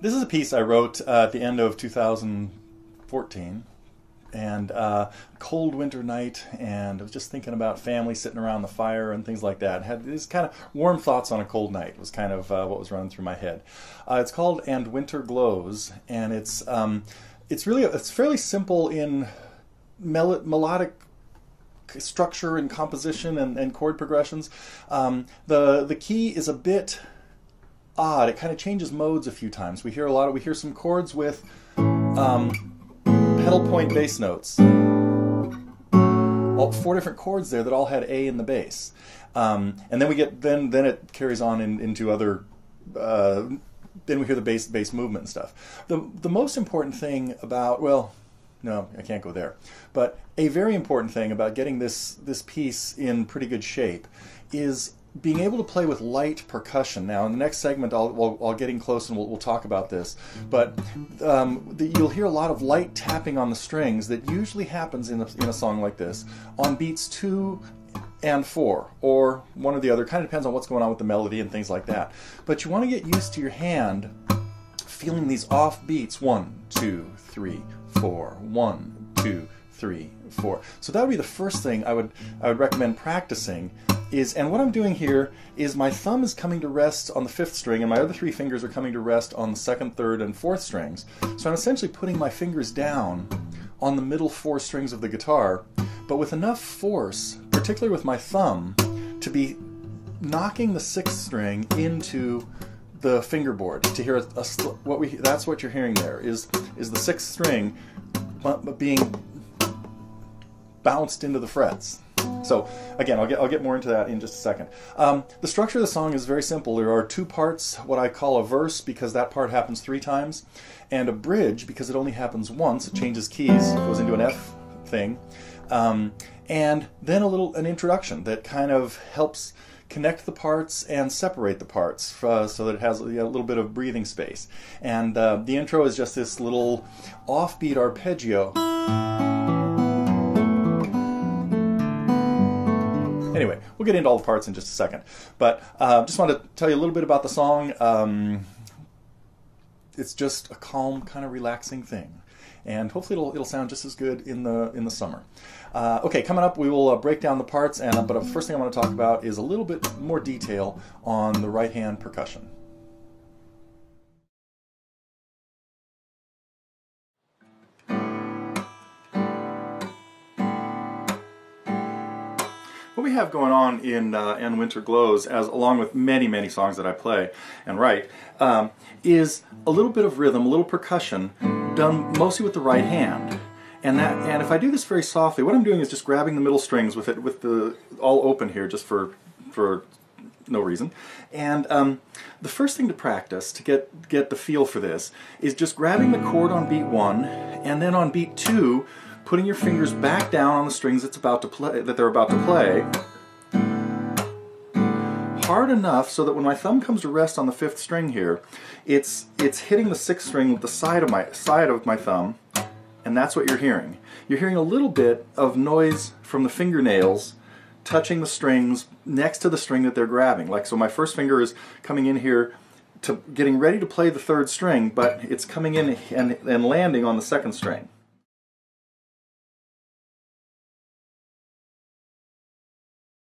This is a piece I wrote at the end of 2014, and cold winter night, and I was just thinking about family sitting around the fire and things like that. I had these kind of warm thoughts on a cold night was kind of what was running through my head. It's called And Winter Glows, and it's fairly simple in melodic structure and composition and chord progressions. The key is a bit odd. It kind of changes modes a few times. We hear some chords with pedal point bass notes. All four different chords there that all had A in the bass, and then it carries on into other. Then we hear the bass movement and stuff. The most important thing about, well, no, I can't go there. But a very important thing about getting this piece in pretty good shape is being able to play with light percussion. Now, in the next segment, I'll get in close and we'll talk about this. But you'll hear a lot of light tapping on the strings that usually happens in a song like this on beats 2 and 4, or one or the other. It kind of depends on what's going on with the melody and things like that. But you want to get used to your hand feeling these off beats. 1, 2, 3, 4. 1, 2, 3, 4. So that would be the first thing I would recommend practicing. And what I'm doing here is my thumb is coming to rest on the 5th string, and my other 3 fingers are coming to rest on the 2nd, 3rd, and 4th strings. So I'm essentially putting my fingers down on the middle 4 strings of the guitar, but with enough force, particularly with my thumb, to be knocking the 6th string into the fingerboard. To hear that's what you're hearing there is the 6th string being bounced into the frets. So again, I'll get more into that in just a second. The structure of the song is very simple. There are 2 parts, what I call a verse, because that part happens 3 times, and a bridge, because it only happens once. It changes keys, goes into an F thing, and then an introduction that kind of helps connect the parts and separate the parts so that it has a little bit of breathing space. And the intro is just this little offbeat arpeggio. Anyway, we'll get into all the parts in just a second, but just wanted to tell you a little bit about the song. it's just a calm, kind of relaxing thing. And hopefully it'll sound just as good in the summer. Okay, coming up we will break down the parts, but the first thing I want to talk about is a little bit more detail on the right-hand percussion. What we have going on in And Winter Glows, along with many, many songs that I play and write, is a little bit of rhythm, a little percussion, done mostly with the right hand. And if I do this very softly, what I'm doing is just grabbing the middle strings with it, with the all open here, just for no reason. And the first thing to practice to get the feel for this is just grabbing the chord on beat 1, and then on beat 2, putting your fingers back down on the strings that they're about to play, hard enough so that when my thumb comes to rest on the 5th string here, it's hitting the 6th string with the side of my thumb, and that's what you're hearing. You're hearing a little bit of noise from the fingernails touching the strings next to the string that they're grabbing. Like, so my first finger is coming in here to getting ready to play the 3rd string, but it's coming in and landing on the 2nd string.